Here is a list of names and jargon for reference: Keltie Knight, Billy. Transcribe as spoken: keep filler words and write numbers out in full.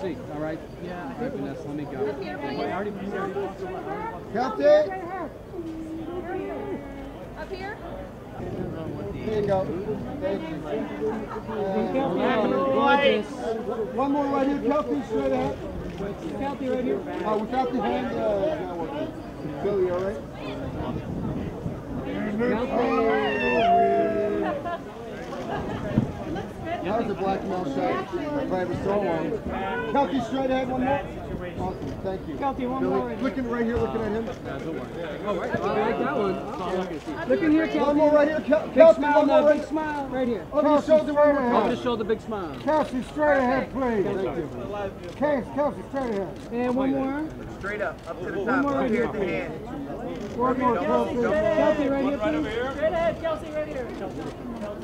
see. All right? Yeah. All right, Vanessa, let me go. Keltie! Up here? There you go. One more right here. Keltie, straight ahead. Keltie, right here. Oh, without the hand, it's not working. Billy, all right? That was a black mouth shot. If I ever saw one. Keltie, straight ahead, one more. Awesome, thank you. Keltie, one more. Right looking right here, looking at him. Oh, right. I like that one. Oh. Look in here, Keltie. One more right here, Keltie. Big smile, no, big smile right here. Over your shoulder, right ahead. Over the shoulder, big smile. Keltie, straight ahead, please. Thank you. Keltie, Keltie, straight ahead. And one more. Straight up, up to the top, up here at the hand. One more, Keltie. Keltie, right here, please. Straight ahead, Keltie, right here.